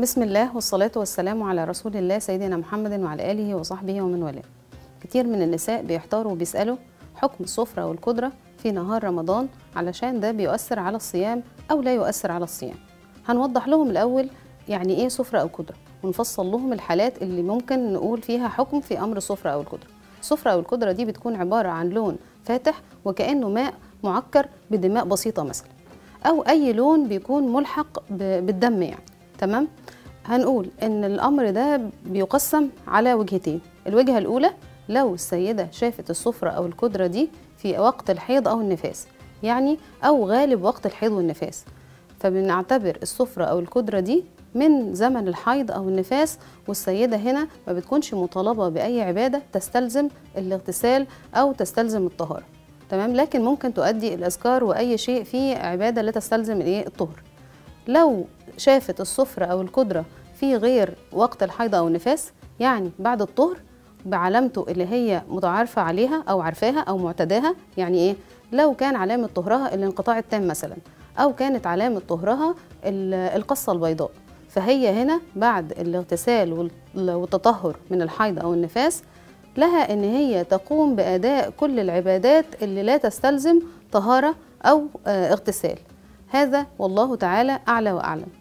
بسم الله والصلاة والسلام على رسول الله سيدنا محمد وعلى آله وصحبه ومن والاه. كتير من النساء بيحتاروا وبيسألوا حكم السفرة والكدرة في نهار رمضان علشان ده بيؤثر على الصيام أو لا يؤثر على الصيام. هنوضح لهم الأول يعني إيه سفرة أو كدرة، ونفصل لهم الحالات اللي ممكن نقول فيها حكم في أمر السفرة أو الكدرة. السفرة أو الكدرة دي بتكون عبارة عن لون فاتح وكأنه ماء معكر بدماء بسيطة مثلا، أو أي لون بيكون ملحق بالدم يعني. تمام؟ هنقول إن الأمر ده بيقسم على وجهتين. الوجهة الأولى لو السيدة شافت السفرة أو الكدرة دي في وقت الحيض أو النفاس، يعني أو غالب وقت الحيض والنفاس، فبنعتبر السفرة أو الكدرة دي من زمن الحيض أو النفاس، والسيدة هنا ما بتكونش مطالبة بأي عبادة تستلزم الاغتسال أو تستلزم الطهارة. تمام؟ لكن ممكن تؤدي الأذكار وأي شيء فيه عبادة لا تستلزم الطهر. لو شافت السفرة أو الكدرة في غير وقت الحيض أو النفاس، يعني بعد الطهر بعلامته اللي هي متعارفة عليها أو عارفاها أو معتداها، يعني إيه؟ لو كان علامة طهرها الانقطاع التام مثلا، أو كانت علامة طهرها القصة البيضاء، فهي هنا بعد الاغتسال والتطهر من الحيض أو النفاس لها إن هي تقوم بأداء كل العبادات اللي لا تستلزم طهارة أو اغتسال. هذا والله تعالى أعلى وأعلم.